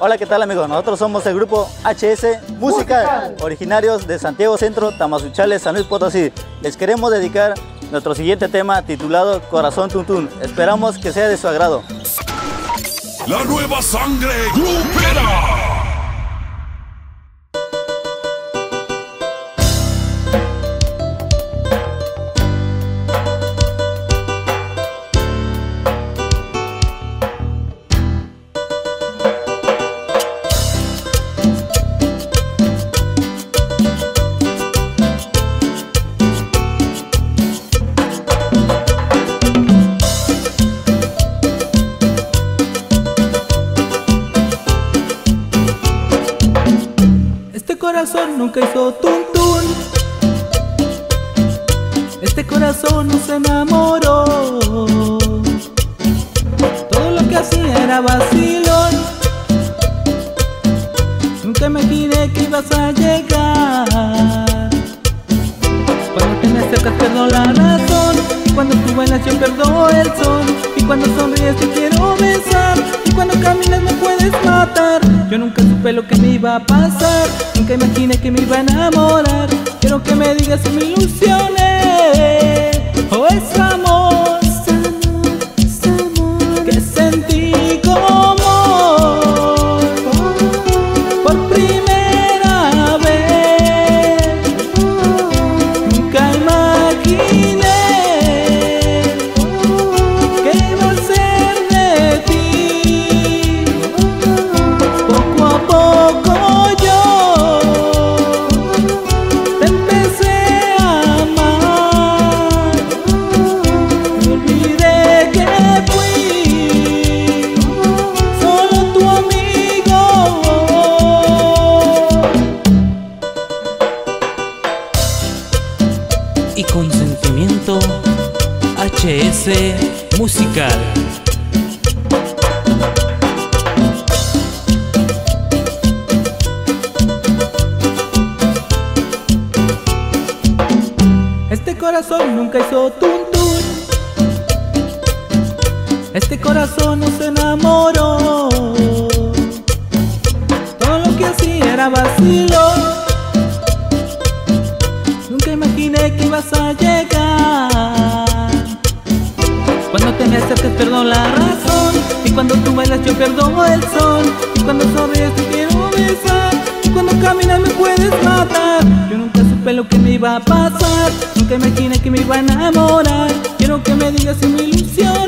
Hola, ¿qué tal, amigos? Nosotros somos el Grupo HS Musical, originarios de Santiago Centro, Tamazuchales, San Luis Potosí. Les queremos dedicar nuestro siguiente tema titulado Corazón Tuntún. Esperamos que sea de su agrado. La Nueva Sangre Grupera. Este corazón nunca hizo tuntún. Este corazón no se enamoró. Todo lo que hacía era vacilón. Nunca me imaginé que ibas a llegar. Cuando te me acercas pierdo la razón. Cuando tú bailas yo pierdo el son. Y cuando sonríes te quiero besar. Y cuando caminas me puedes matar. Yo nunca supe lo que me iba a pasar. Nunca imaginé que me iba a enamorar. Quiero que me digas si me ilusioné o es amor, es amor que sentí como por primera vez. Nunca imaginé que iba a ser de ti. Poco a poco yo y con sentimiento HS Musical. Este corazón nunca hizo tuntún. Este corazón no se enamoró. Todo lo que hacía era vacilo. Imaginé que ibas a llegar. Cuando te me acercas pierdo la razón. Y cuando tú bailas yo pierdo el sol. Y cuando sonríes te quiero besar. Y cuando caminas me puedes matar. Yo nunca supe lo que me iba a pasar. Nunca imaginé que me iba a enamorar. Quiero que me digas si me ilusioné.